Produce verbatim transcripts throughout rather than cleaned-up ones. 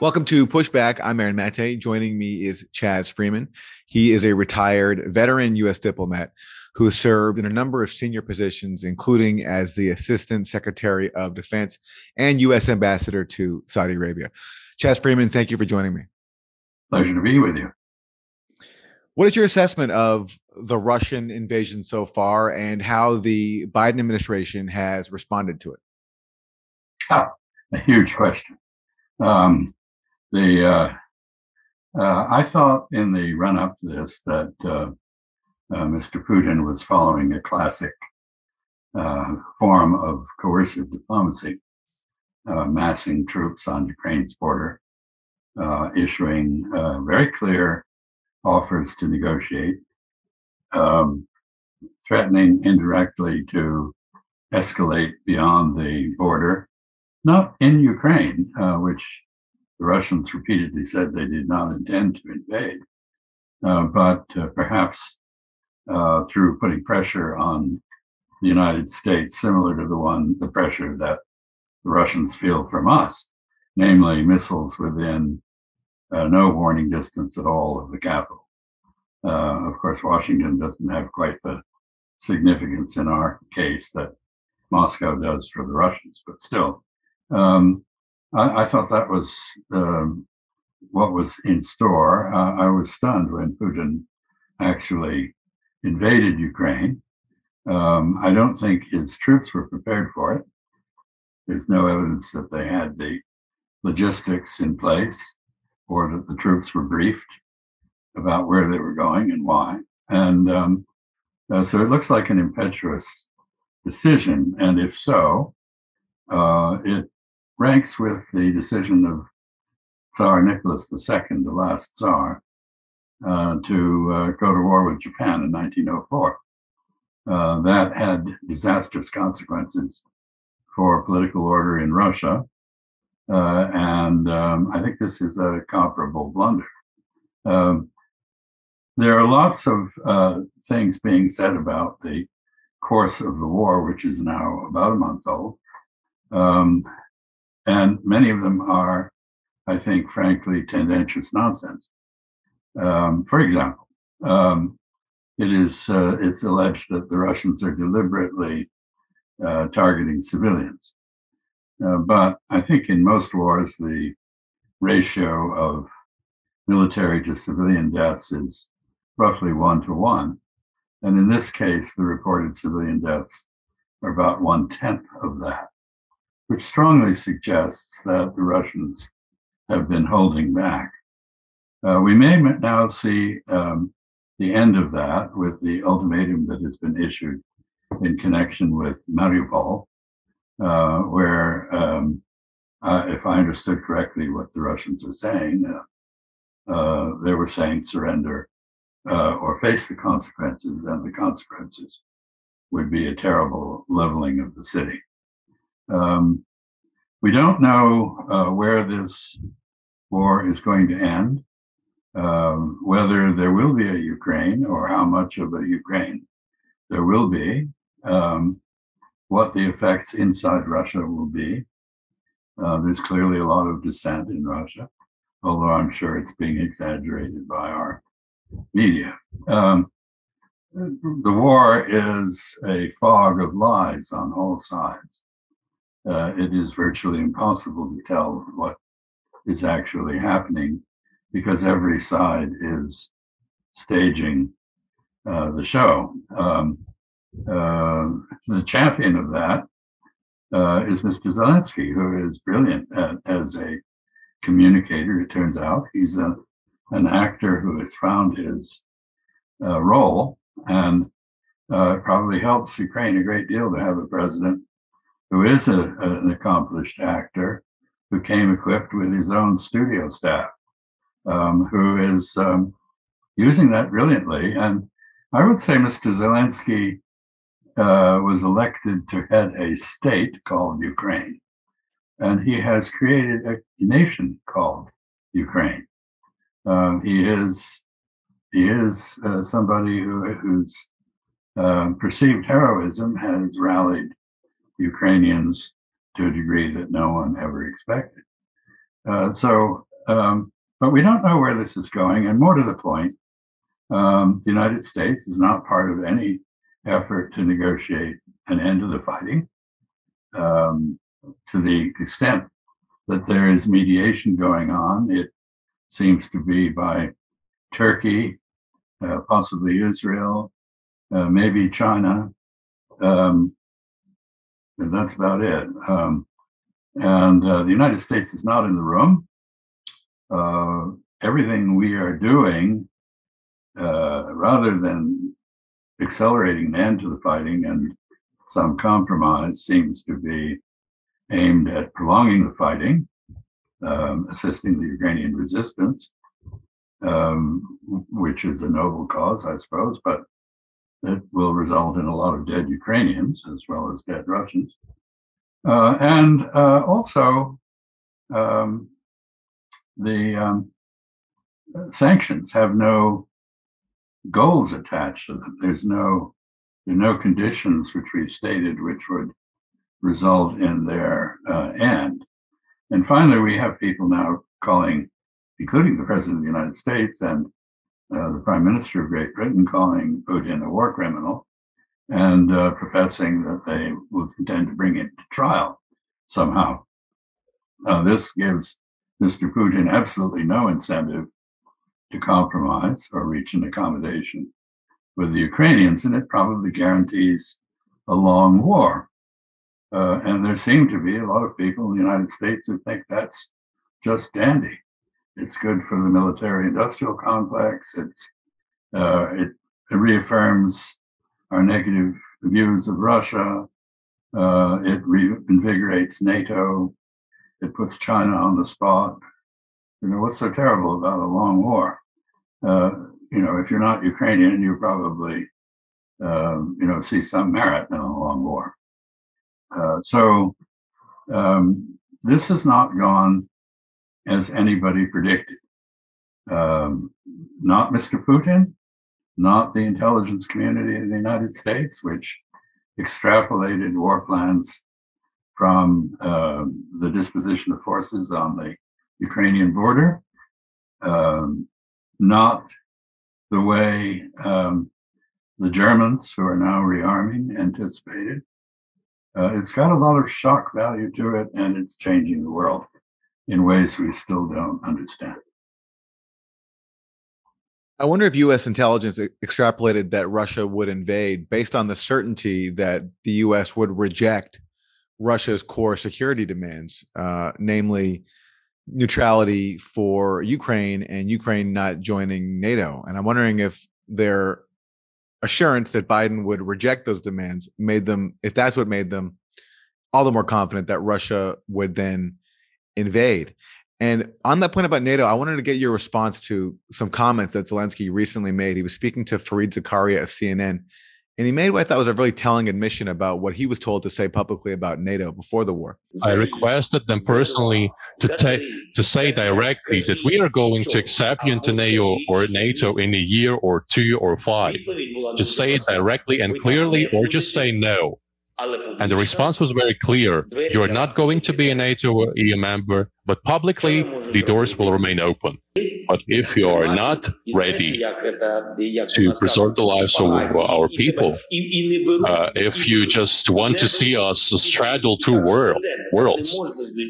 Welcome to Pushback. I'm Aaron Maté. Joining me is Chas Freeman. He is a retired veteran U S diplomat who has served in a number of senior positions, including as the Assistant Secretary of Defense and U S Ambassador to Saudi Arabia. Chas Freeman, thank you for joining me. Pleasure to be with you. What is your assessment of the Russian invasion so far and how the Biden administration has responded to it? Ah, a huge question. Um, the uh, uh, I thought in the run-up to this that uh, uh, Mister Putin was following a classic uh, form of coercive diplomacy, uh, massing troops on Ukraine's border, uh, issuing uh, very clear offers to negotiate, um, threatening indirectly to escalate beyond the border. Not in Ukraine, uh, which the Russians repeatedly said they did not intend to invade, uh, but uh, perhaps uh, through putting pressure on the United States, similar to the one, the pressure that the Russians feel from us, namely missiles within uh, no warning distance at all of the capital. Uh, of course, Washington doesn't have quite the significance in our case that Moscow does for the Russians, but still. Um, I, I thought that was um, what was in store. Uh, I was stunned when Putin actually invaded Ukraine. Um, I don't think his troops were prepared for it. There's no evidence that they had the logistics in place or that the troops were briefed about where they were going and why. And um, uh, so it looks like an impetuous decision. And if so, uh, it ranks with the decision of Tsar Nicholas the Second, the last Tsar, uh, to uh, go to war with Japan in nineteen oh four. Uh, that had disastrous consequences for political order in Russia. Uh, and um, I think this is a comparable blunder. Um, there are lots of uh, things being said about the course of the war, which is now about a month old. Um, And many of them are, I think, frankly, tendentious nonsense. Um, for example, um, it is, uh, it's alleged that the Russians are deliberately uh, targeting civilians. Uh, but I think in most wars, the ratio of military to civilian deaths is roughly one to one. And in this case, the reported civilian deaths are about one-tenth of that, which strongly suggests that the Russians have been holding back. Uh, we may now see um, the end of that with the ultimatum that has been issued in connection with Mariupol, uh, where, um, uh, if I understood correctly what the Russians are saying, uh, uh, they were saying surrender uh, or face the consequences, and the consequences would be a terrible leveling of the city. Um, we don't know uh, where this war is going to end, um, whether there will be a Ukraine or how much of a Ukraine there will be, um, what the effects inside Russia will be. Uh, there's clearly a lot of dissent in Russia, although I'm sure it's being exaggerated by our media. Um, the war is a fog of lies on all sides. Uh, it is virtually impossible to tell what is actually happening because every side is staging uh, the show. Um, uh, the champion of that uh, is Mister Zelensky, who is brilliant at, as a communicator, it turns out. He's a, an actor who has found his uh, role, and uh, probably helps Ukraine a great deal to have a president who is a, an accomplished actor, who came equipped with his own studio staff, um, who is um, using that brilliantly. And I would say Mister Zelensky uh, was elected to head a state called Ukraine, and he has created a nation called Ukraine. Um, he is he is uh, somebody who, whose uh, perceived heroism has rallied Ukrainians to a degree that no one ever expected. Uh, so, um, but we don't know where this is going. And more to the point, um, the United States is not part of any effort to negotiate an end to the fighting. Um, to the extent that there is mediation going on, it seems to be by Turkey, uh, possibly Israel, uh, maybe China, um, and that's about it. Um, and uh, the United States is not in the room. Uh, everything we are doing, uh, rather than accelerating an end to the fighting and some compromise, seems to be aimed at prolonging the fighting, um, assisting the Ukrainian resistance, um, which is a noble cause, I suppose, but it will result in a lot of dead Ukrainians as well as dead Russians. Uh, and uh, also um, the um, sanctions have no goals attached to them. There's no, there are no conditions which we've stated which would result in their uh, end. And finally, we have people now calling, including the President of the United States and uh, the Prime Minister of Great Britain, calling Putin a war criminal and uh, professing that they will intend to bring him to trial somehow. Uh, this gives Mister Putin absolutely no incentive to compromise or reach an accommodation with the Ukrainians, and it probably guarantees a long war. Uh, and there seem to be a lot of people in the United States who think that's just dandy. It's good for the military-industrial complex. It's uh, it reaffirms our negative views of Russia. Uh, it reinvigorates NATO. It puts China on the spot. You know, what's so terrible about a long war? Uh, you know, if you're not Ukrainian, you probably uh, you know see some merit in a long war. Uh, so um, this has not gone as anybody predicted. Um, not Mister Putin, not the intelligence community of the United States, which extrapolated war plans from uh, the disposition of forces on the Ukrainian border, um, not the way um, the Germans, who are now rearming, anticipated. Uh, it's got a lot of shock value to it, and it's changing the world in ways we still don't understand. I wonder if U S intelligence extrapolated that Russia would invade based on the certainty that the U S would reject Russia's core security demands, uh, namely neutrality for Ukraine and Ukraine not joining NATO. And I'm wondering if their assurance that Biden would reject those demands made them, if that's what made them, all the more confident that Russia would then invade. And on that point about NATO, I wanted to get your response to some comments that Zelensky recently made. He was speaking to Fareed Zakaria of C N N, and he made what I thought was a really telling admission about what he was told to say publicly about NATO before the war. I requested them personally to, ta- to say directly that we are going to accept you into NATO or NATO in a year or two or five. Just say it directly and clearly, or just say no. And the response was very clear. You are not going to be a NATO or E U member, but publicly the doors will remain open. But if you are not ready to preserve the lives of our people, uh, if you just want to see us straddle two world, worlds,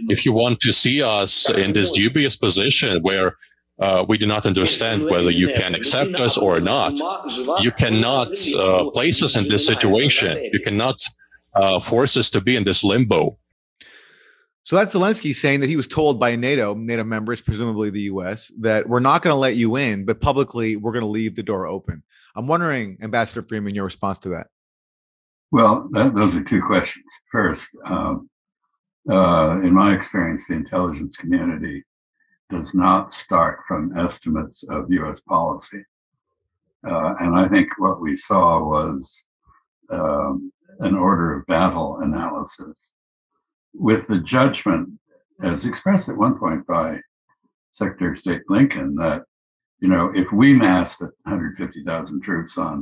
if you want to see us in this dubious position where Uh, we do not understand whether you can accept us or not. You cannot uh, place us in this situation. You cannot uh, force us to be in this limbo. So that's Zelensky saying that he was told by NATO, NATO members, presumably the U S, that we're not going to let you in, but publicly we're going to leave the door open. I'm wondering, Ambassador Freeman, your response to that. Well, that, those are two questions. First, um, uh, in my experience, the intelligence community does not start from estimates of U S policy. Uh, and I think what we saw was um, an order of battle analysis with the judgment, as expressed at one point by Secretary of State Lincoln, that, you know, if we massed one hundred fifty thousand troops on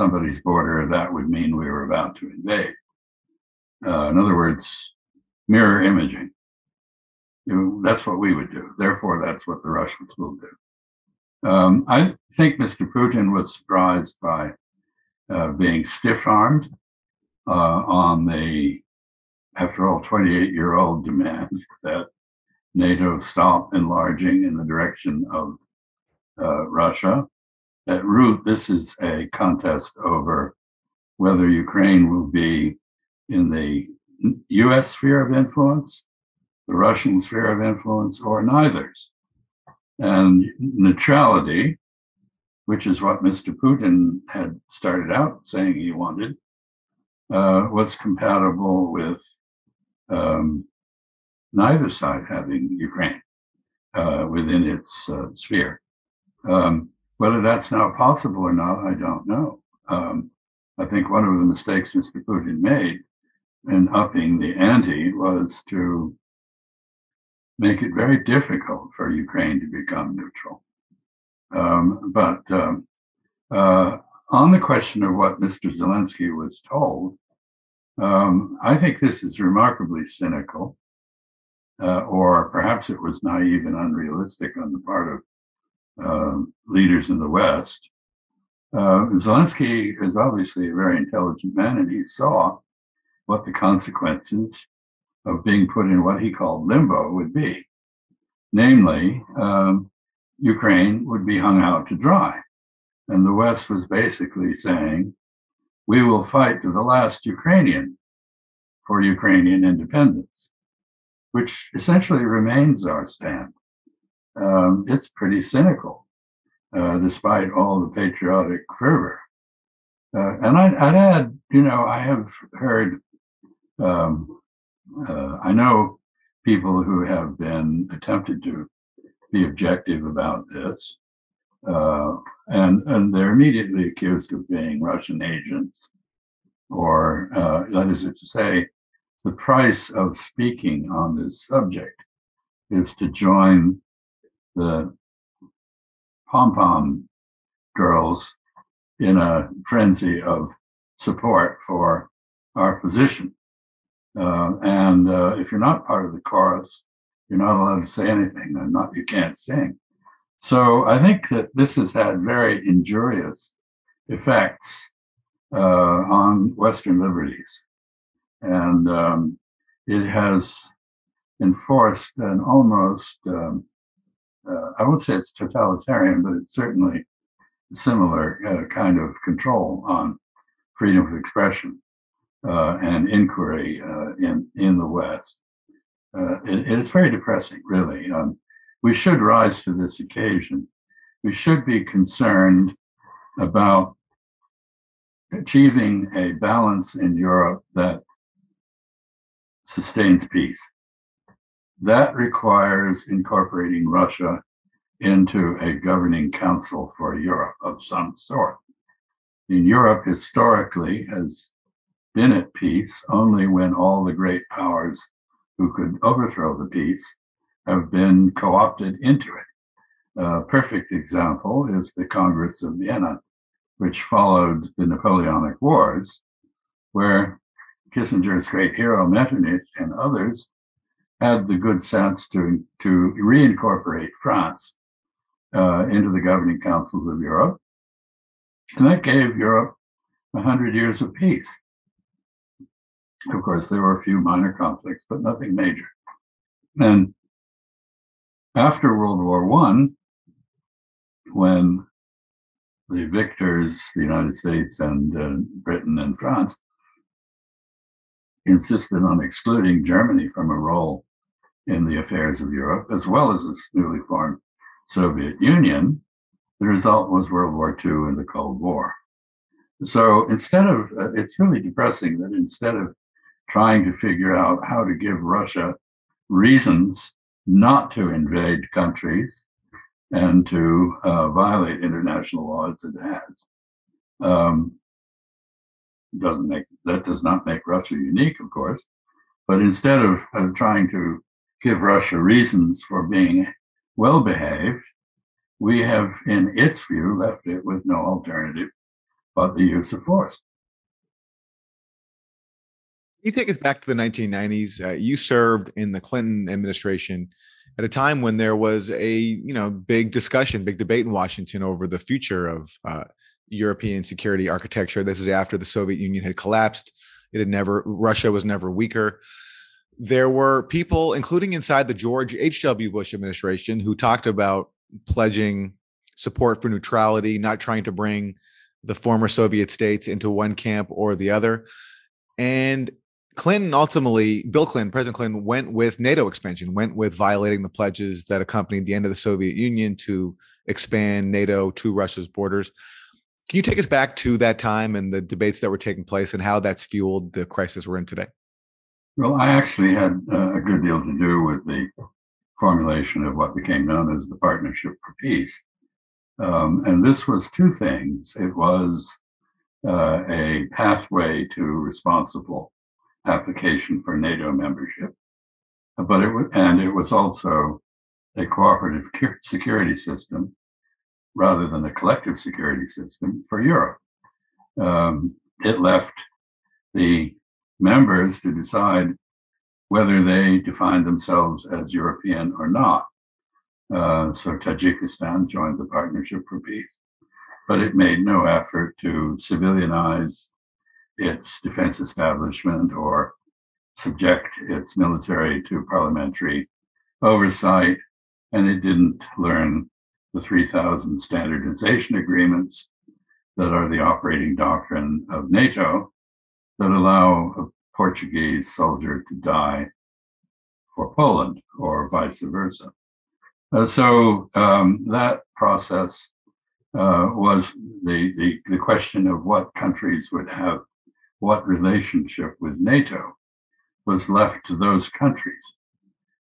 somebody's border, that would mean we were about to invade. Uh, in other words, mirror imaging. you know, that's what we would do. Therefore, that's what the Russians will do. Um, I think Mister Putin was surprised by uh, being stiff-armed uh, on the, after all, twenty-eight-year-old demand that NATO stop enlarging in the direction of uh, Russia. At root, this is a contest over whether Ukraine will be in the U S sphere of influence, the Russian sphere of influence, or neither's. And neutrality, which is what Mister Putin had started out saying he wanted, uh, was compatible with um, neither side having Ukraine uh, within its uh, sphere. Um, whether that's now possible or not, I don't know. Um, I think one of the mistakes Mister Putin made in upping the ante was to make it very difficult for Ukraine to become neutral. Um, but um, uh, on the question of what Mister Zelensky was told, um, I think this is remarkably cynical, uh, or perhaps it was naive and unrealistic on the part of uh, leaders in the West. Uh, Zelensky is obviously a very intelligent man, and he saw what the consequences of being put in what he called limbo would be. Namely, um, Ukraine would be hung out to dry. And the West was basically saying, we will fight to the last Ukrainian for Ukrainian independence, which essentially remains our stand. Um, it's pretty cynical, uh, despite all the patriotic fervor. Uh, and I'd, I'd add, you know, I have heard um, Uh, I know people who have been attempted to be objective about this, uh, and and they're immediately accused of being Russian agents, or uh, that is to say, the price of speaking on this subject is to join the pom-pom girls in a frenzy of support for our position. Uh, and uh, if you're not part of the chorus, you're not allowed to say anything, and not you can't sing. So I think that this has had very injurious effects uh, on Western liberties, and um, it has enforced an almost, um, uh, I won't say it's totalitarian, but it's certainly a similar uh, kind of control on freedom of expression. Uh, and inquiry uh, in in the West. Uh, it, it's very depressing, really. Um, we should rise to this occasion. We should be concerned about achieving a balance in Europe that sustains peace. That requires incorporating Russia into a governing council for Europe of some sort. In Europe, historically, has been at peace only when all the great powers who could overthrow the peace have been co-opted into it. A perfect example is the Congress of Vienna, which followed the Napoleonic Wars, where Kissinger's great hero Metternich and others had the good sense to, to reincorporate France uh, into the governing councils of Europe. And that gave Europe one hundred years of peace. Of course, there were a few minor conflicts, but nothing major. And after World War One, when the victors, the United States and uh, Britain and France, insisted on excluding Germany from a role in the affairs of Europe, as well as its newly formed Soviet Union, the result was World War Two and the Cold War. So instead of, uh, it's really depressing that instead of trying to figure out how to give Russia reasons not to invade countries and to uh, violate international laws, it has. Um, doesn't make, that does not make Russia unique, of course, but instead of, of trying to give Russia reasons for being well-behaved, we have, in its view, left it with no alternative but the use of force. you take us back to the nineteen nineties? Uh, you served in the Clinton administration at a time when there was a you know big discussion, big debate in Washington over the future of uh, European security architecture. This is after the Soviet Union had collapsed. It had never, Russia was never weaker. There were people, including inside the George H W Bush administration, who talked about pledging support for neutrality, not trying to bring the former Soviet states into one camp or the other. And Clinton ultimately, Bill Clinton, President Clinton, went with NATO expansion, went with violating the pledges that accompanied the end of the Soviet Union to expand NATO to Russia's borders. Can you take us back to that time and the debates that were taking place and how that's fueled the crisis we're in today? Well, I actually had uh, a good deal to do with the formulation of what became known as the Partnership for Peace. Um, and this was two things. It was uh, a pathway to responsible application for NATO membership, but it w- and it was also a cooperative security system rather than a collective security system for Europe. Um, it left the members to decide whether they define themselves as European or not. Uh, so Tajikistan joined the Partnership for Peace, but it made no effort to civilianize its defense establishment or subject its military to parliamentary oversight, and it didn't learn the three thousand standardization agreements that are the operating doctrine of NATO, that allow a Portuguese soldier to die for Poland or vice versa. Uh, so um, that process uh, was the, the, the question of what countries would have what relationship with NATO was left to those countries.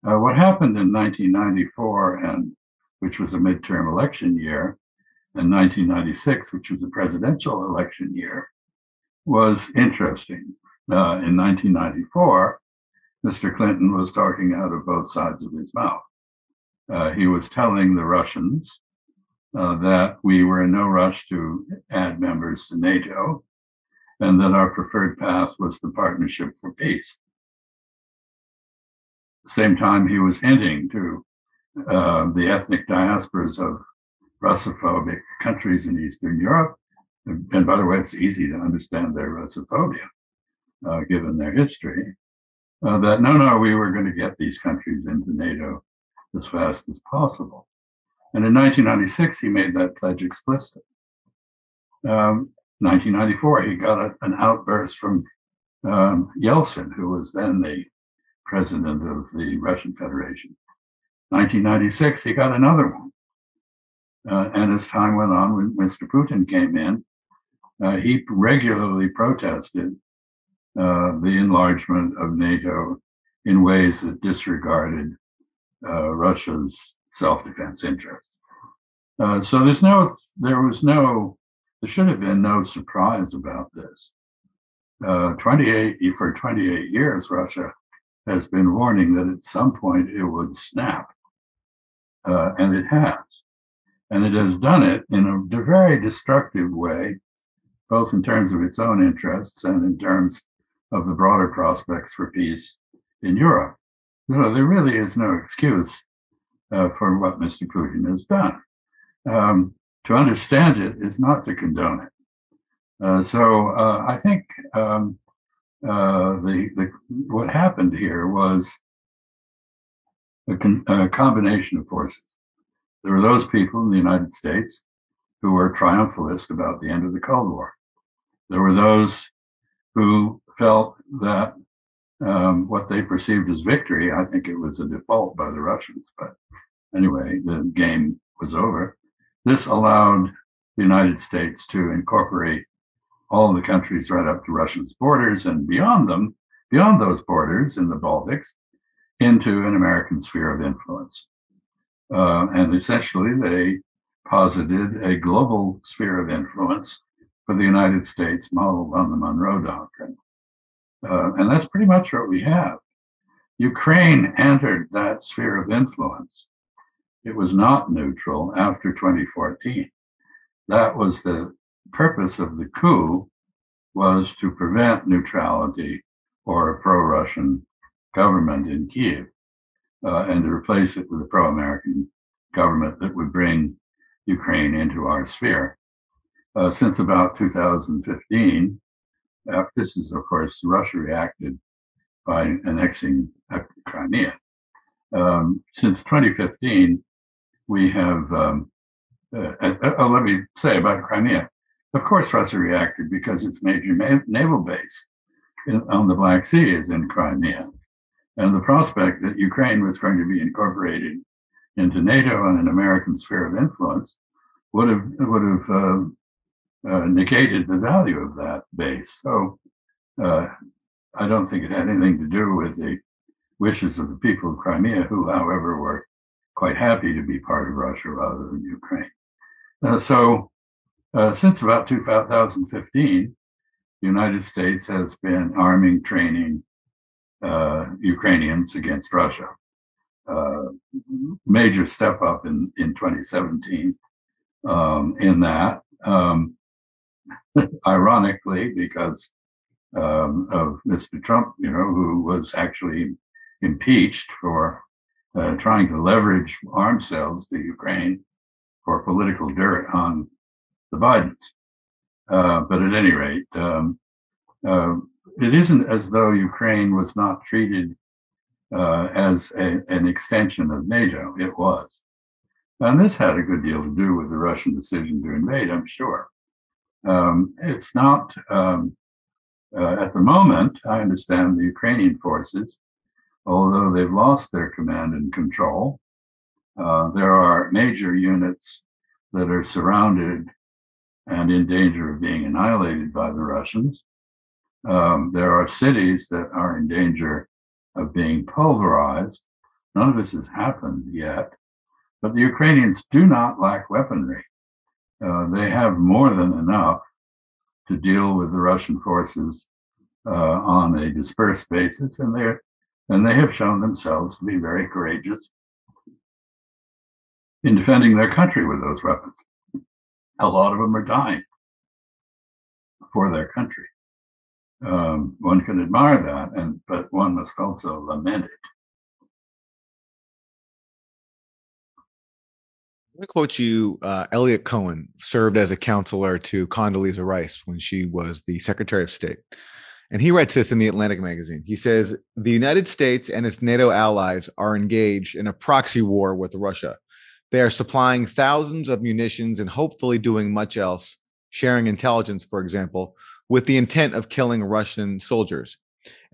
Uh, what happened in nineteen ninety-four, and which was a midterm election year, and nineteen ninety-six, which was a presidential election year, was interesting. Uh, in nineteen ninety-four, Mister Clinton was talking out of both sides of his mouth. Uh, he was telling the Russians uh, that we were in no rush to add members to NATO, and that our preferred path was the Partnership for Peace. At the same time, he was hinting to uh, the ethnic diasporas of Russophobic countries in Eastern Europe. And by the way, it's easy to understand their Russophobia, uh, given their history, uh, that no, no, we were going to get these countries into NATO as fast as possible. And in nineteen ninety-six, he made that pledge explicit. Um, nineteen ninety-four, he got a, an outburst from um, Yeltsin, who was then the president of the Russian Federation. nineteen ninety-six, he got another one. Uh, and as time went on, when Mister Putin came in, Uh, he regularly protested uh, the enlargement of NATO in ways that disregarded uh, Russia's self-defense interests. Uh, so there's no, there was no, there should have been no surprise about this. Uh, twenty-eight for twenty-eight years, Russia has been warning that at some point it would snap, uh, and it has, and it has done it in a very destructive way, both in terms of its own interests and in terms of the broader prospects for peace in Europe. You know, there really is no excuse uh, for what Mister Putin has done. Um, to understand it is not to condone it. Uh, so uh, I think um, uh, the, the what happened here was a, con- a combination of forces. There were those people in the United States who were triumphalist about the end of the Cold War. There were those who felt that um, what they perceived as victory, I think it was a default by the Russians, but anyway, the game was over. This allowed the United States to incorporate all the countries right up to Russia's borders and beyond them, beyond those borders in the Baltics, into an American sphere of influence. Uh, and essentially, they posited a global sphere of influence for the United States modeled on the Monroe Doctrine. Uh, and that's pretty much what we have. Ukraine entered that sphere of influence. It was not neutral after twenty fourteen. That was the purpose of the coup, was to prevent neutrality or a pro-Russian government in Kyiv, uh, and to replace it with a pro-American government that would bring Ukraine into our sphere. Uh, since about two thousand fifteen, after this is, of course, Russia reacted by annexing Crimea. Um, since twenty fifteen, we have, um, uh, uh, uh, let me say about Crimea, of course Russia reacted because its major na- naval base in, on the Black Sea is in Crimea. And the prospect that Ukraine was going to be incorporated into NATO and an American sphere of influence would have would have uh, uh, negated the value of that base. So uh, I don't think it had anything to do with the wishes of the people of Crimea, who, however, were quite happy to be part of Russia rather than Ukraine. Uh, so uh, since about two thousand fifteen, the United States has been arming, training uh, Ukrainians against Russia. Uh, major step up in, in twenty seventeen um, in that, um, ironically, because um, of Mister Trump, you know, who was actually impeached for uh, trying to leverage arms sales to Ukraine for political dirt on the Bidens. Uh, but at any rate, um, uh, it isn't as though Ukraine was not treated Uh, as a, an extension of NATO. It was. And this had a good deal to do with the Russian decision to invade, I'm sure. Um, it's not, um, uh, at the moment, I understand the Ukrainian forces, although they've lost their command and control, uh, there are major units that are surrounded and in danger of being annihilated by the Russians. Um, there are cities that are in danger of being pulverized. None of this has happened yet, but the Ukrainians do not lack weaponry. Uh, they have more than enough to deal with the Russian forces uh, on a dispersed basis, and they're and they have shown themselves to be very courageous in defending their country with those weapons. A lot of them are dying for their country. Um, one can admire that, and but one must also lament it. I'm going to quote you, uh, Elliot Cohen served as a counselor to Condoleezza Rice when she was the Secretary of State. And he writes this in the Atlantic magazine. He says, the United States and its NATO allies are engaged in a proxy war with Russia. They are supplying thousands of munitions and hopefully doing much else, sharing intelligence, for example, with the intent of killing Russian soldiers.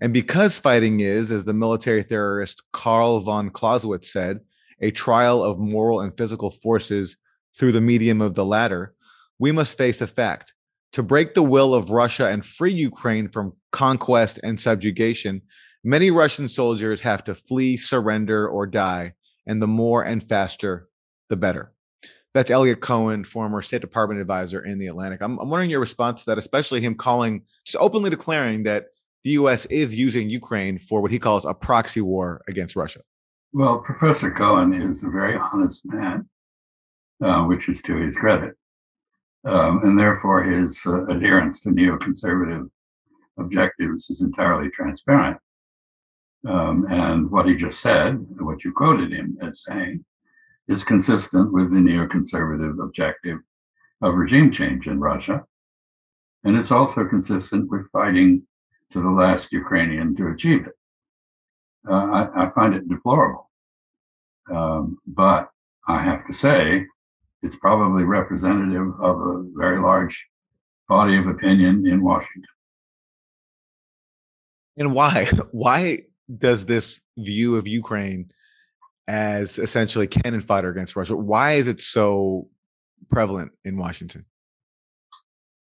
And because fighting is, as the military theorist Karl von Clausewitz said, a trial of moral and physical forces through the medium of the latter, we must face a fact. To break the will of Russia and free Ukraine from conquest and subjugation, many Russian soldiers have to flee, surrender, or die, and the more and faster, the better. That's Elliot Cohen, former State Department advisor in the Atlantic. I'm, I'm wondering your response to that, especially him calling, just openly declaring that the U S is using Ukraine for what he calls a proxy war against Russia. Well, Professor Cohen is a very honest man, uh, which is to his credit. Um, and therefore, his uh, adherence to neoconservative objectives is entirely transparent. Um, and what he just said, what you quoted him as saying, is consistent with the neoconservative objective of regime change in Russia. And it's also consistent with fighting to the last Ukrainian to achieve it. Uh, I, I find it deplorable. Um, but I have to say, it's probably representative of a very large body of opinion in Washington. And why? Why does this view of Ukraine as essentially cannon fodder against Russia, why is it so prevalent in Washington?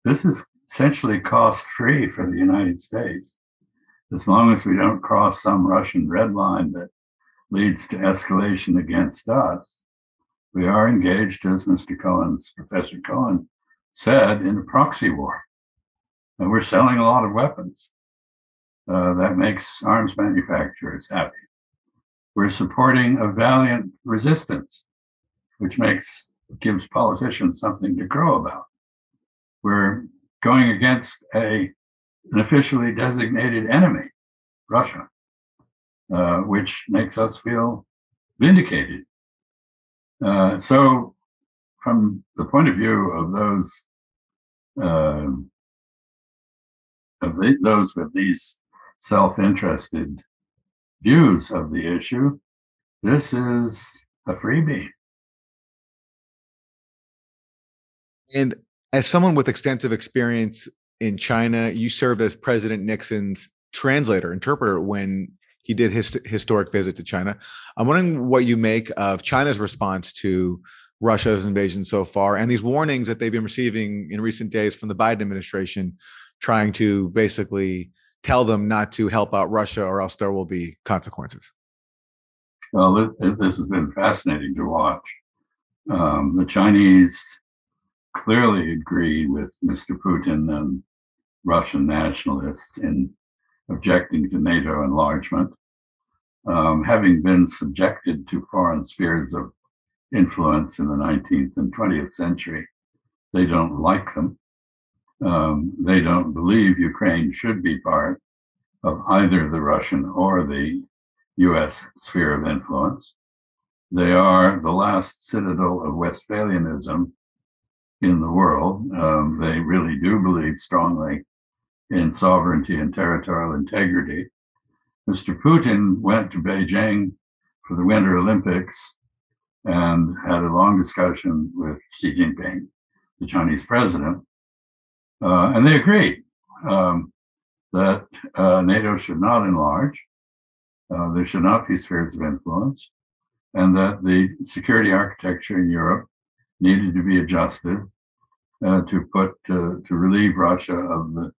This is essentially cost-free for the United States, as long as we don't cross some Russian red line that leads to escalation against us. We are engaged, as Mister Cohen's, Professor Cohen said, in a proxy war, and we're selling a lot of weapons. Uh, that makes arms manufacturers happy. We're supporting a valiant resistance, which makes gives politicians something to grow about. We're going against a, an officially designated enemy Russia, uh, which makes us feel vindicated. Uh, so from the point of view of those uh, of the, those with these self-interested views of the issue, this is a freebie. And as someone with extensive experience in China, you served as President Nixon's translator, interpreter, when he did his historic visit to China. I'm wondering what you make of China's response to Russia's invasion so far and these warnings that they've been receiving in recent days from the Biden administration, trying to basically tell them not to help out Russia or else there will be consequences. Well, this has been fascinating to watch. Um, the Chinese clearly agree with Mister Putin and Russian nationalists in objecting to NATO enlargement, um, having been subjected to foreign spheres of influence in the nineteenth and twentieth century. They don't like them. Um, they don't believe Ukraine should be part of either the Russian or the U S sphere of influence. They are the last citadel of Westphalianism in the world. Um, they really do believe strongly in sovereignty and territorial integrity. Mister Putin went to Beijing for the Winter Olympics and had a long discussion with Xi Jinping, the Chinese president, uh, and they agreed um, that uh, NATO should not enlarge, uh, there should not be spheres of influence, and that the security architecture in Europe needed to be adjusted uh, to put uh, to relieve Russia of the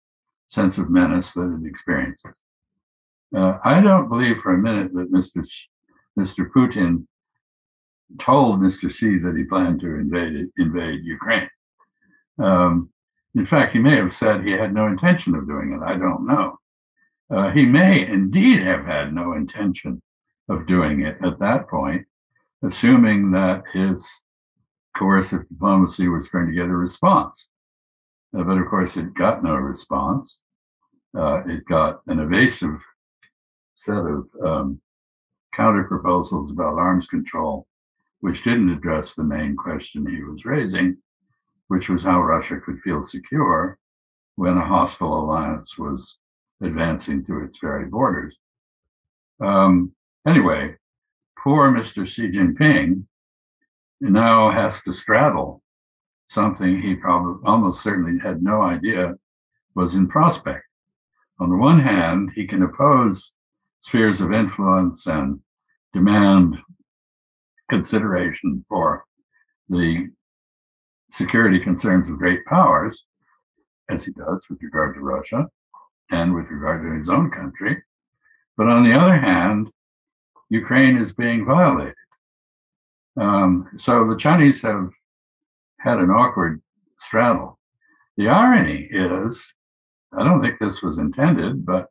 sense of menace that it experiences. Uh, I don't believe for a minute that Mister Sh- Mister Putin told Mister Xi that he planned to invade invade Ukraine. Um, in fact, he may have said he had no intention of doing it. I don't know. Uh, he may indeed have had no intention of doing it at that point, assuming that his coercive diplomacy was going to get a response. Uh, but of course, it got no response. Uh, it got an evasive set of um, counter proposals about arms control, which didn't address the main question he was raising, which was how Russia could feel secure when a hostile alliance was advancing to its very borders. Um, anyway, poor Mister Xi Jinping now has to straddle something he probably almost certainly had no idea was in prospect. On the one hand, he can oppose spheres of influence and demand consideration for the security concerns of great powers, as he does with regard to Russia and with regard to his own country. But on the other hand, Ukraine is being violated. Um, so the Chinese have had an awkward straddle. The irony is, I don't think this was intended, but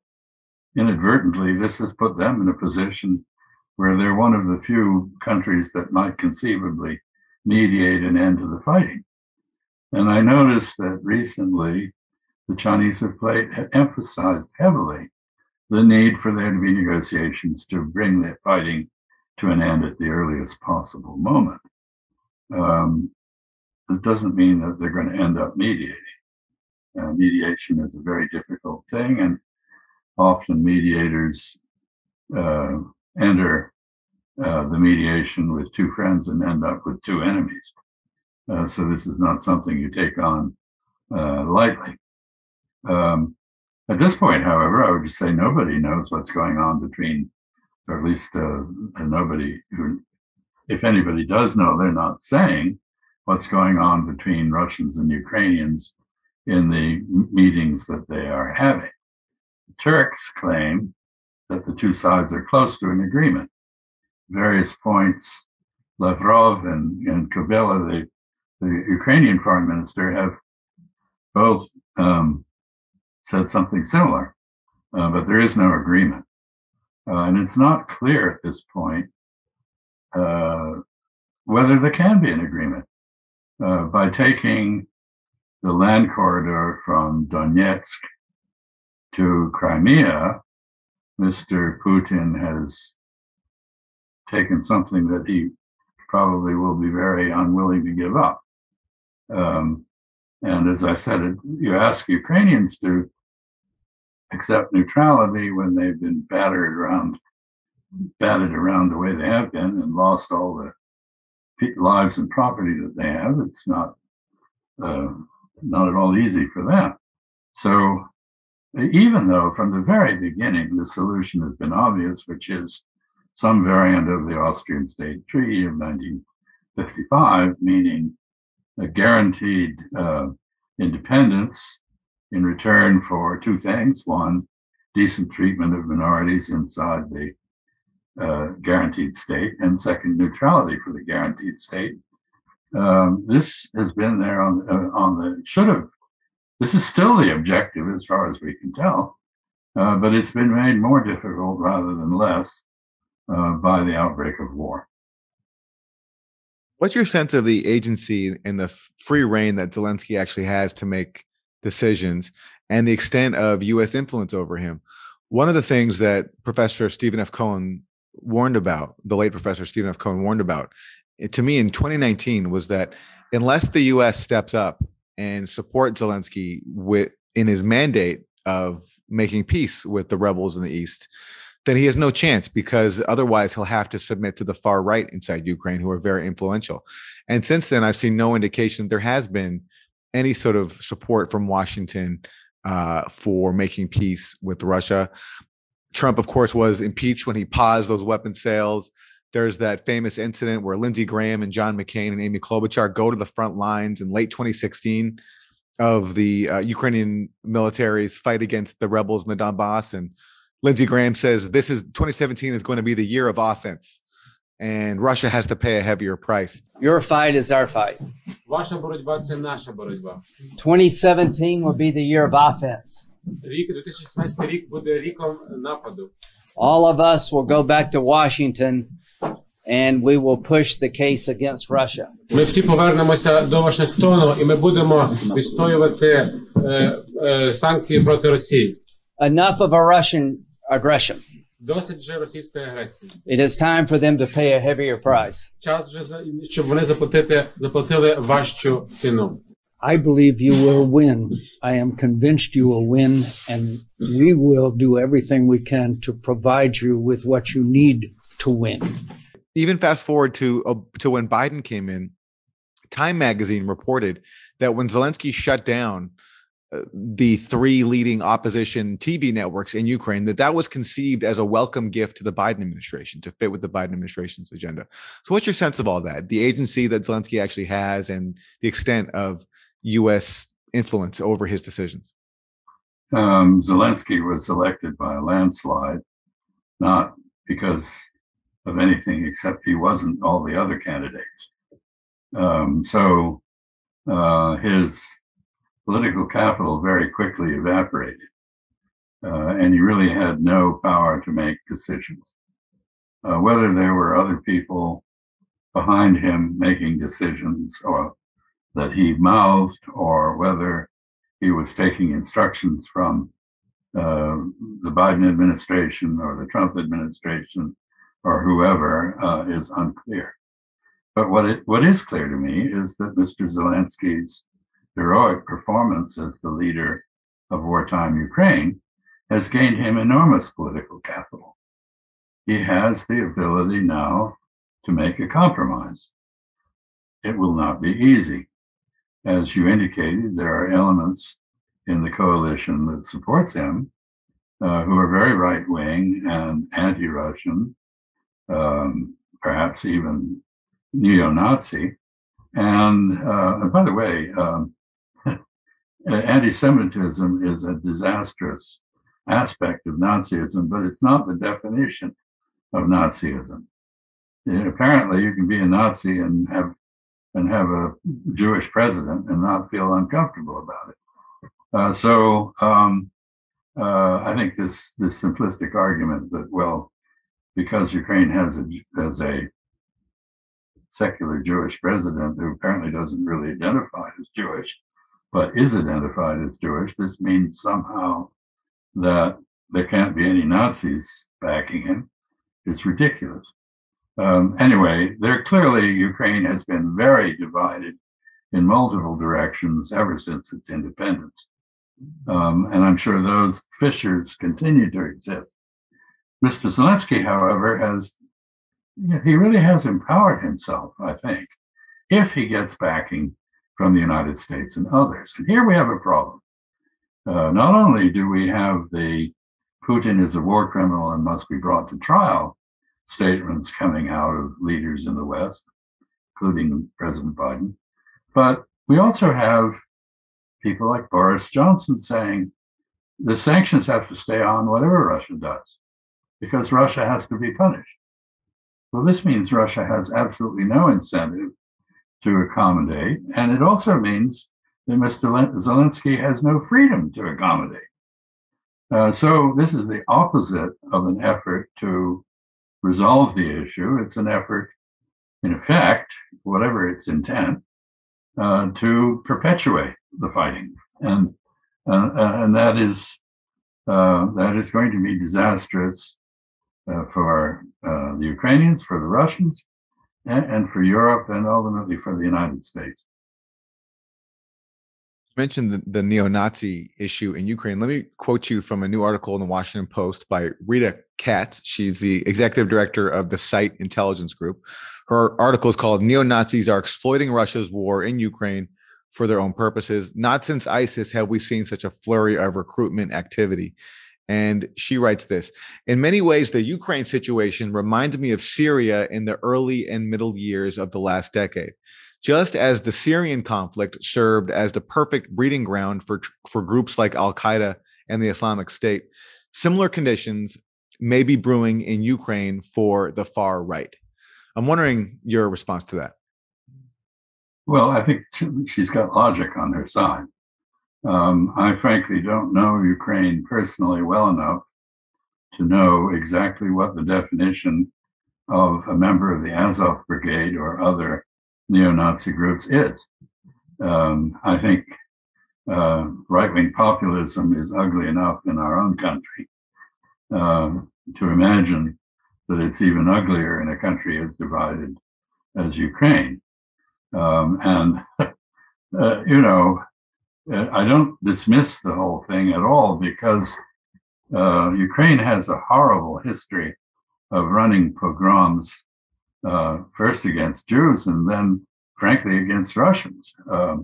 inadvertently, this has put them in a position where they're one of the few countries that might conceivably mediate an end to the fighting. And I noticed that recently, the Chinese have played, have emphasized heavily the need for there to be negotiations to bring that fighting to an end at the earliest possible moment. Um, that doesn't mean that they're going to end up mediating. Uh, mediation is a very difficult thing, and often mediators uh, enter uh, the mediation with two friends and end up with two enemies. Uh, so this is not something you take on uh, lightly. Um, at this point, however, I would just say nobody knows what's going on between, or at least uh, nobody who, if anybody does know, they're not saying what's going on between Russians and Ukrainians in the meetings that they are having. The Turks claim that the two sides are close to an agreement. Various points, Lavrov and, and Kuleba, the, the Ukrainian foreign minister, have both um, said something similar, uh, but there is no agreement. Uh, and it's not clear at this point uh, whether there can be an agreement. Uh, by taking the land corridor from Donetsk to Crimea, Mister Putin has taken something that he probably will be very unwilling to give up. Um, and as I said, it, you ask Ukrainians to accept neutrality when they've been battered around, battered around the way they have been and lost all the lives and property that they have. It's not uh, not at all easy for them. So even though from the very beginning the solution has been obvious, which is some variant of the Austrian State Treaty of nineteen fifty-five, meaning a guaranteed uh, independence in return for two things. One, decent treatment of minorities inside the uh, guaranteed state, and second, neutrality for the guaranteed state. Um, this has been there on, uh, on the, should have, this is still the objective as far as we can tell, uh, but it's been made more difficult rather than less Uh, by the outbreak of war. What's your sense of the agency and the free reign that Zelensky actually has to make decisions and the extent of U S influence over him? One of the things that Professor Stephen F. Cohen warned about, the late Professor Stephen F. Cohen warned about, it, to me in twenty nineteen, was that unless the U S steps up and supports Zelensky with, in his mandate of making peace with the rebels in the East, then he has no chance, because otherwise he'll have to submit to the far right inside Ukraine, who are very influential. And since then, I've seen no indication there has been any sort of support from Washington uh, for making peace with Russia. Trump, of course, was impeached when he paused those weapon sales. There's that famous incident where Lindsey Graham and John McCain and Amy Klobuchar go to the front lines in late twenty sixteen of the uh, Ukrainian military's fight against the rebels in the Donbass, and Lindsey Graham says this is twenty seventeen is going to be the year of offense, and Russia has to pay a heavier price. Your fight is our fight. twenty seventeen will be the year of offense. All of us will go back to Washington and we will push the case against Russia. Ми всі повернемося до Вашингтону і ми будемо відстоювати санкції проти Росії. Enough of a Russian aggression. It is time for them to pay a heavier price. I believe you will win. I am convinced you will win, and we will do everything we can to provide you with what you need to win. Even fast forward to, uh, to when Biden came in, Time magazine reported that when Zelensky shut down the three leading opposition T V networks in Ukraine, that that was conceived as a welcome gift to the Biden administration, to fit with the Biden administration's agenda. So what's your sense of all that, the agency that Zelensky actually has and the extent of U S influence over his decisions? Um, Zelensky was elected by a landslide, not because of anything except he wasn't all the other candidates. Um, so uh, his political capital very quickly evaporated, uh, and he really had no power to make decisions. Uh, whether there were other people behind him making decisions or that he mouthed, or whether he was taking instructions from uh, the Biden administration or the Trump administration or whoever, uh, is unclear. But what it, what is clear to me is that Mister Zelensky's heroic performance as the leader of wartime Ukraine has gained him enormous political capital. He has the ability now to make a compromise. It will not be easy. As you indicated, there are elements in the coalition that supports him uh, who are very right-wing and anti-Russian, um, perhaps even neo-Nazi. And, uh, and by the way, um, anti-Semitism is a disastrous aspect of Nazism, but it's not the definition of Nazism. It, apparently, you can be a Nazi and have and have a Jewish president and not feel uncomfortable about it. Uh, so um, uh, I think this this simplistic argument that, well, because Ukraine has a has a secular Jewish president who apparently doesn't really identify as Jewish, but is identified as Jewish, this means somehow that there can't be any Nazis backing him. It's ridiculous. Um, anyway, there clearly Ukraine has been very divided in multiple directions ever since its independence. Um, and I'm sure those fissures continue to exist. Mister Zelensky, however, has, you know, he really has empowered himself, I think, if he gets backing from the United States and others. And here we have a problem. Uh, not only do we have the Putin is a war criminal and must be brought to trial statements coming out of leaders in the West, including President Biden, but we also have people like Boris Johnson saying the sanctions have to stay on whatever Russia does, because Russia has to be punished. Well, this means Russia has absolutely no incentive to accommodate, and it also means that Mister Zelensky has no freedom to accommodate. Uh, so this is the opposite of an effort to resolve the issue. It's an effort, in effect, whatever its intent, uh, to perpetuate the fighting, and uh, and that is uh, that is going to be disastrous uh, for uh, the Ukrainians, for the Russians, and, and for Europe, and ultimately for the United States. Mentioned the, the neo-Nazi issue in Ukraine. Let me quote you from a new article in the Washington Post by Rita Katz. She's the executive director of the Site Intelligence Group. Her article is called "Neo-Nazis Are Exploiting Russia's War in Ukraine for Their Own Purposes. Not since ISIS have we seen such a flurry of recruitment activity." And she writes this: "In many ways, the Ukraine situation reminds me of Syria in the early and middle years of the last decade. Just as the Syrian conflict served as the perfect breeding ground for, for groups like al-Qaeda and the Islamic State, similar conditions may be brewing in Ukraine for the far right." I'm wondering your response to that. Well, I think she's got logic on her side. Um, I frankly don't know Ukraine personally well enough to know exactly what the definition of a member of the Azov Brigade or other neo-Nazi groups is. Um, I think uh, right-wing populism is ugly enough in our own country uh, to imagine that it's even uglier in a country as divided as Ukraine. Um, and, uh, you know, I don't dismiss the whole thing at all, because uh, Ukraine has a horrible history of running pogroms, Uh, first against Jews and then, frankly, against Russians. Um,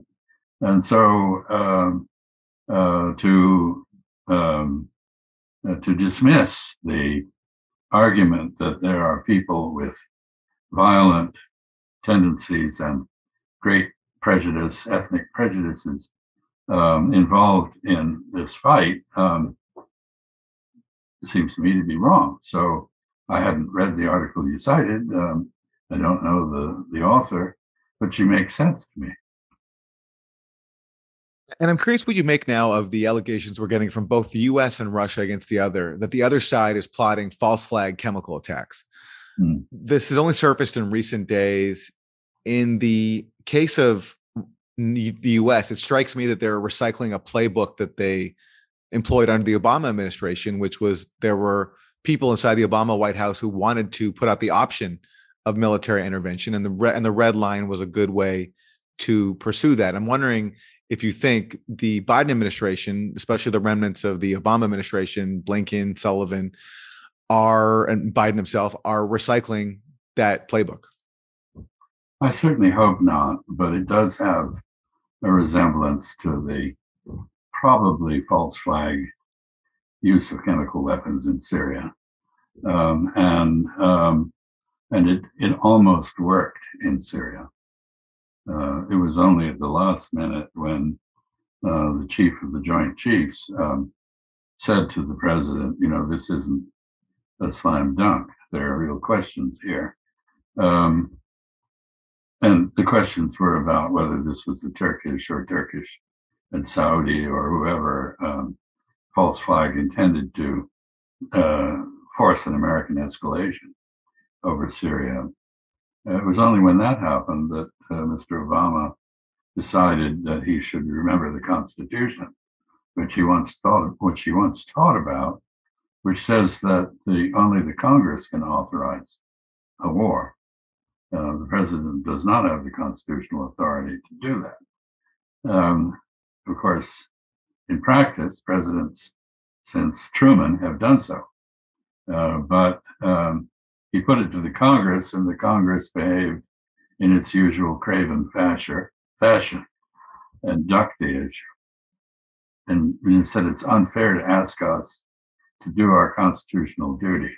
and so um, uh, to um, uh, to dismiss the argument that there are people with violent tendencies and great prejudice, ethnic prejudices um, involved in this fight um, seems to me to be wrong. So I haven't read the article you cited. Um, I don't know the, the author, but she makes sense to me. And I'm curious what you make now of the allegations we're getting from both the U S and Russia against the other, that the other side is plotting false flag chemical attacks. Hmm. This has only surfaced in recent days. In the case of the U S, it strikes me that they're recycling a playbook that they employed under the Obama administration, which was there were people inside the Obama White House who wanted to put out the option of military intervention, and the red, and the red line was a good way to pursue that. I'm wondering if you think the Biden administration, especially the remnants of the Obama administration, Blinken, Sullivan, are and Biden himself are recycling that playbook. I certainly hope not, but it does have a resemblance to the probably false flag use of chemical weapons in Syria, um, and um, and it it almost worked in Syria. Uh, it was only at the last minute when uh, the chief of the Joint Chiefs um, said to the president, "You know, this isn't a slam dunk. There are real questions here," um, and the questions were about whether this was the Turkish or Turkish and Saudi or whoever. Um, false flag intended to uh, force an American escalation over Syria. Uh, it was only when that happened that uh, Mister Obama decided that he should remember the Constitution, which he once thought, which he once taught about, which says that the only the Congress can authorize a war. Uh, the president does not have the constitutional authority to do that. Um, of course, in practice, presidents since Truman have done so. Uh, but um, he put it to the Congress, and the Congress behaved in its usual craven fashion and ducked the issue. And he said it's unfair to ask us to do our constitutional duty.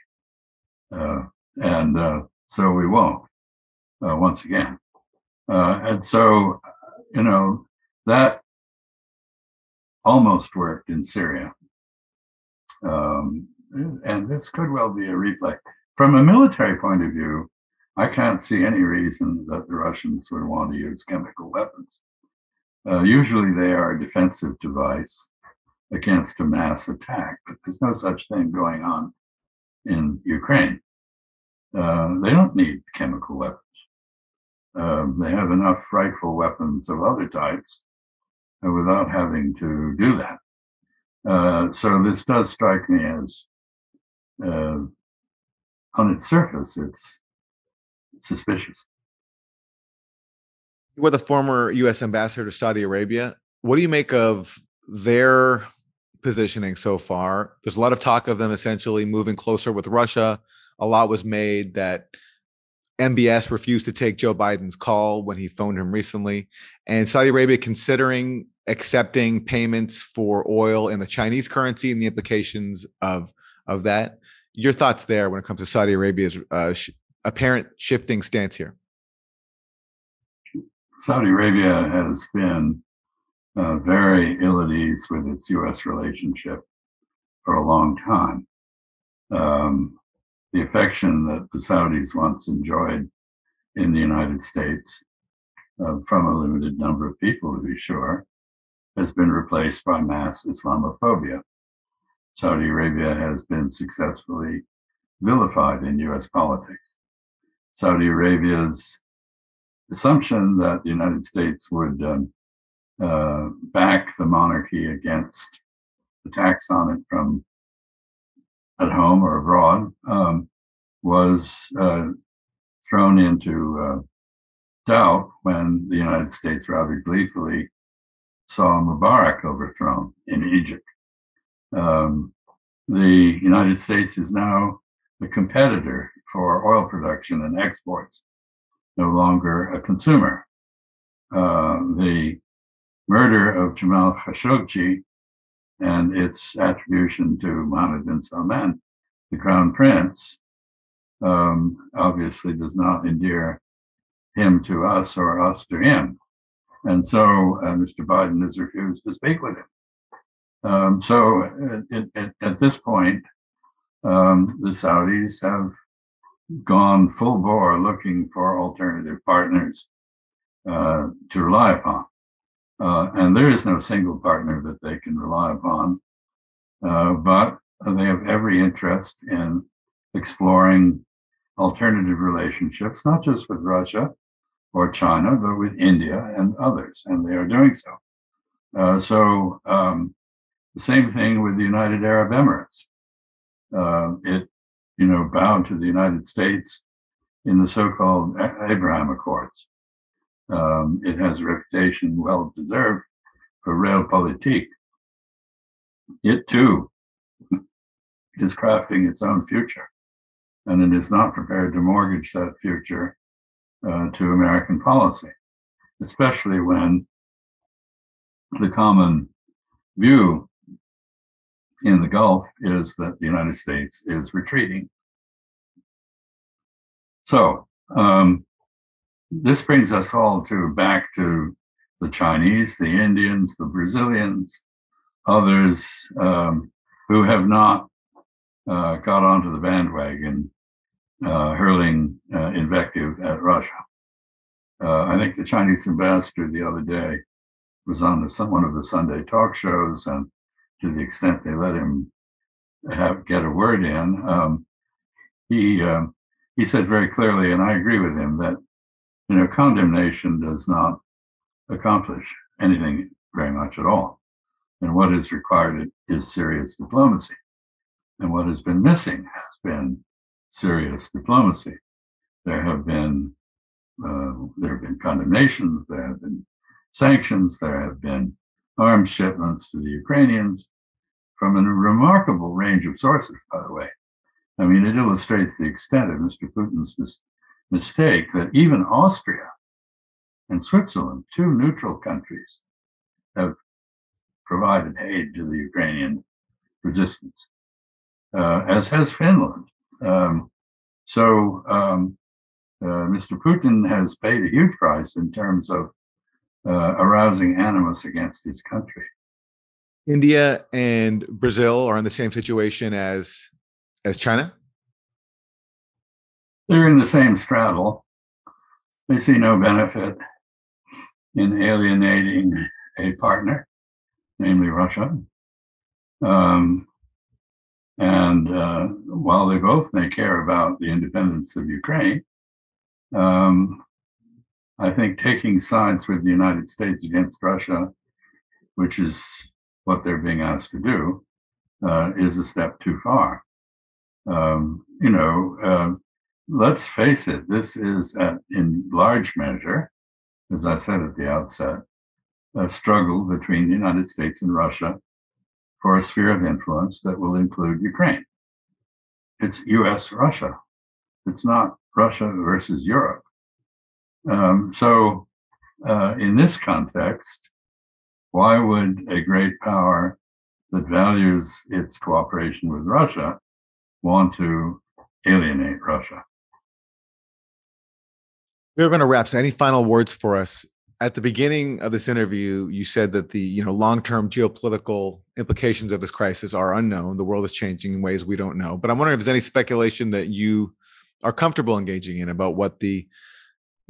Uh, and uh, so we won't, uh, once again. Uh, and so, you know, that almost worked in Syria. Um, and this could well be a reflex. From a military point of view, I can't see any reason that the Russians would want to use chemical weapons. Uh, usually they are a defensive device against a mass attack, but there's no such thing going on in Ukraine. Uh, they don't need chemical weapons. Uh, they have enough frightful weapons of other types uh, without having to do that. Uh, so this does strike me as, uh, on its surface, it's suspicious. You were the former U S ambassador to Saudi Arabia. What do you make of their positioning so far? There's a lot of talk of them essentially moving closer with Russia. A lot was made that M B S refused to take Joe Biden's call when he phoned him recently. And Saudi Arabia considering accepting payments for oil in the Chinese currency and the implications of, of that. Your thoughts there when it comes to Saudi Arabia's uh, sh- apparent shifting stance here? Saudi Arabia has been uh, very ill at ease with its U S relationship for a long time. Um, the affection that the Saudis once enjoyed in the United States uh, from a limited number of people, to be sure, has been replaced by mass Islamophobia. Saudi Arabia has been successfully vilified in U S politics. Saudi Arabia's assumption that the United States would um, uh, back the monarchy against attacks on it from at home or abroad um, was uh, thrown into uh, doubt when the United States rather gleefully saw Mubarak overthrown in Egypt. Um, the United States is now a competitor for oil production and exports, no longer a consumer. Uh, the murder of Jamal Khashoggi and its attribution to Mohammed bin Salman, the crown prince, um, obviously does not endear him to us or us to him. And so uh, Mister Biden has refused to speak with him. Um, so at, at, at this point, um, the Saudis have gone full bore looking for alternative partners uh, to rely upon. Uh, and there is no single partner that they can rely upon, uh, but they have every interest in exploring alternative relationships, not just with Russia or China, but with India and others, and they are doing so. Uh, so um, the same thing with the United Arab Emirates. Uh, it you know, bowed to the United States in the so-called Abraham Accords. Um, it has a reputation well deserved for realpolitik. It too is crafting its own future, and it is not prepared to mortgage that future uh, to American policy, especially when the common view in the Gulf is that the United States is retreating. So um, this brings us all to back to the Chinese, the Indians, the Brazilians, others um, who have not uh, got onto the bandwagon uh, hurling uh, invective at Russia. Uh, I think the Chinese ambassador the other day was on the, one of the Sunday talk shows, and to the extent they let him have, get a word in, um, he um, he said very clearly, and I agree with him, that you know condemnation does not accomplish anything very much at all, and what is required is serious diplomacy. And what has been missing has been serious diplomacy. There have been uh, there have been condemnations, there have been sanctions, there have been arms shipments to the Ukrainians from a remarkable range of sources, by the way. I mean, it illustrates the extent of Mister Putin's mis- mistake that even Austria and Switzerland, two neutral countries, have provided aid to the Ukrainian resistance, uh, as has Finland. Um, so um, uh, Mister Putin has paid a huge price in terms of uh, arousing animus against his country. India and Brazil are in the same situation as as China? They're in the same straddle. They see no benefit in alienating a partner, namely Russia. Um, and uh, while they both may care about the independence of Ukraine, um, I think taking sides with the United States against Russia, which is what they're being asked to do, uh, is a step too far. Um, you know, uh, let's face it, this is at, in large measure, as I said at the outset, a struggle between the United States and Russia for a sphere of influence that will include Ukraine. It's U S Russia. It's not Russia versus Europe. Um, so uh, in this context, why would a great power that values its cooperation with Russia want to alienate Russia? We're going to wrap. So any final words for us? At the beginning of this interview, you said that the you know long-term geopolitical implications of this crisis are unknown. The world is changing in ways we don't know. But I'm wondering if there's any speculation that you are comfortable engaging in about what the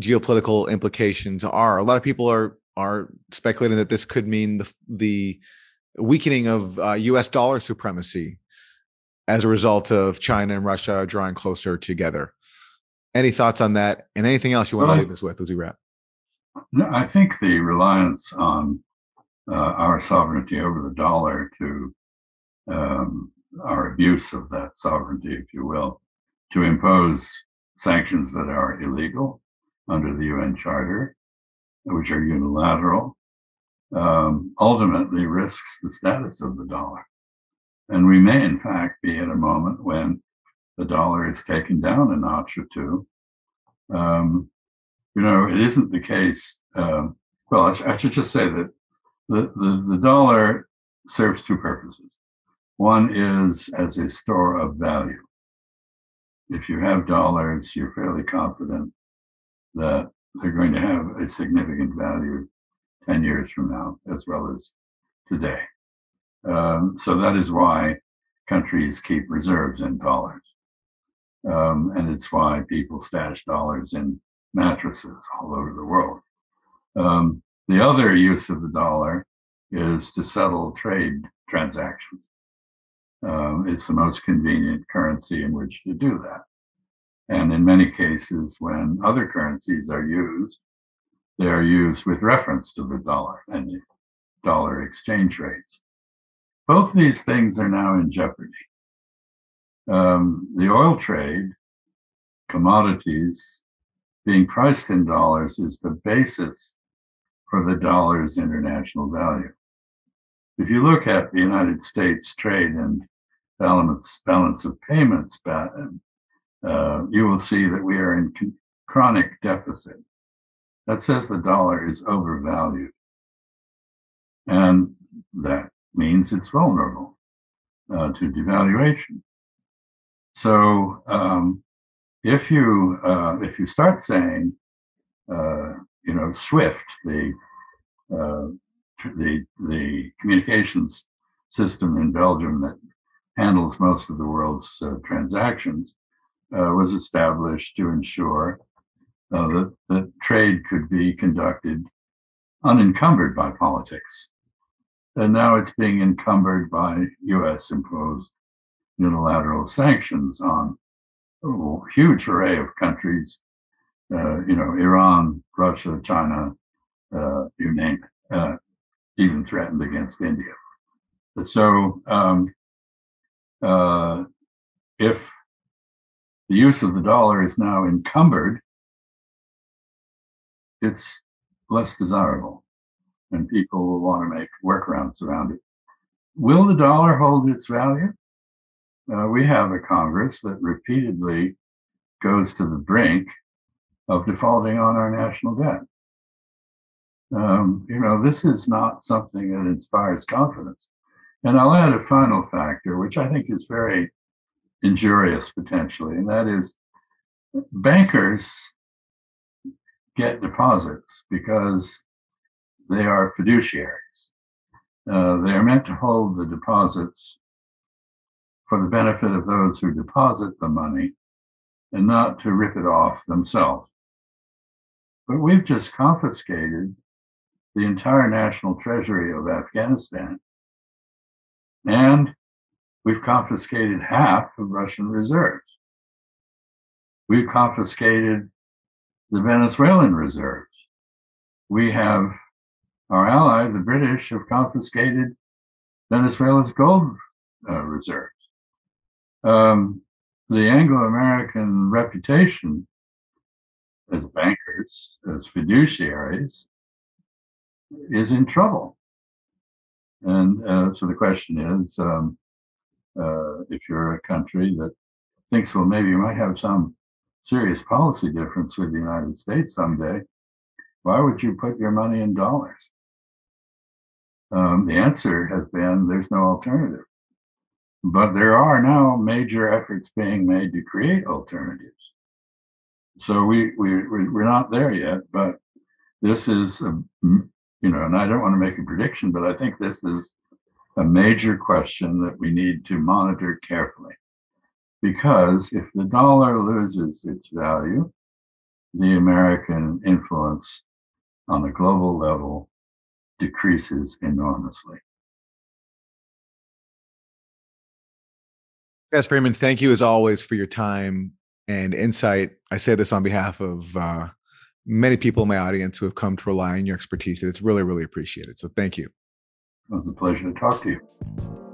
geopolitical implications are. A lot of people are are speculating that this could mean the, the weakening of uh, U S dollar supremacy as a result of China and Russia drawing closer together. Any thoughts on that, and anything else you want well, to leave us with as we wrap? No, I think the reliance on uh, our sovereignty over the dollar to um, our abuse of that sovereignty, if you will, to impose sanctions that are illegal under the U N Charter, which are unilateral, um, ultimately risks the status of the dollar. And we may, in fact, be at a moment when the dollar is taken down a notch or two. Um, you know, it isn't the case. Um, well, I, sh- I should just say that the, the, the dollar serves two purposes. One is as a store of value. If you have dollars, you're fairly confident that they're going to have a significant value ten years from now, as well as today. Um, so that is why countries keep reserves in dollars. Um, and it's why people stash dollars in mattresses all over the world. Um, the other use of the dollar is to settle trade transactions. Um, it's the most convenient currency in which to do that. And in many cases, when other currencies are used, they are used with reference to the dollar and the dollar exchange rates. Both of these things are now in jeopardy. Um, the oil trade, commodities being priced in dollars, is the basis for the dollar's international value. If you look at the United States trade and balance, balance of payments, uh, you will see that we are in chronic deficit. That says the dollar is overvalued. And that means it's vulnerable uh, to devaluation. So um, if you uh, if you start saying, uh, you know, SWIFT, the uh, the the communications system in Belgium that handles most of the world's uh, transactions, uh, was established to ensure uh, that that trade could be conducted unencumbered by politics. And now it's being encumbered by U S imposed unilateral sanctions on a huge array of countries, uh, you know, Iran, Russia, China, uh, you name it, uh, even threatened against India. So um, uh, if the use of the dollar is now encumbered, it's less desirable, and people will want to make workarounds around it. Will the dollar hold its value? Uh, we have a Congress that repeatedly goes to the brink of defaulting on our national debt. Um, you know, this is not something that inspires confidence. And I'll add a final factor, which I think is very injurious potentially, and that is bankers get deposits because they are fiduciaries. Uh, they are meant to hold the deposits for the benefit of those who deposit the money and not to rip it off themselves. But we've just confiscated the entire national treasury of Afghanistan, and we've confiscated half of Russian reserves. We've confiscated the Venezuelan reserves. We have, our ally, the British, have confiscated Venezuela's gold uh, reserves. Um, the Anglo-American reputation as bankers, as fiduciaries, is in trouble. And uh, so the question is, um, uh, if you're a country that thinks, well, maybe you might have some serious policy difference with the United States someday, why would you put your money in dollars? Um, the answer has been there's no alternative. But there are now major efforts being made to create alternatives. So we, we, we're not there yet, but this is, a, you know, and I don't want to make a prediction, but I think this is a major question that we need to monitor carefully. Because if the dollar loses its value, the American influence on a global level decreases enormously. Chas Freeman, thank you as always for your time and insight. I say this on behalf of uh, many people in my audience who have come to rely on your expertise. It's really, really appreciated. So thank you. It was a pleasure to talk to you.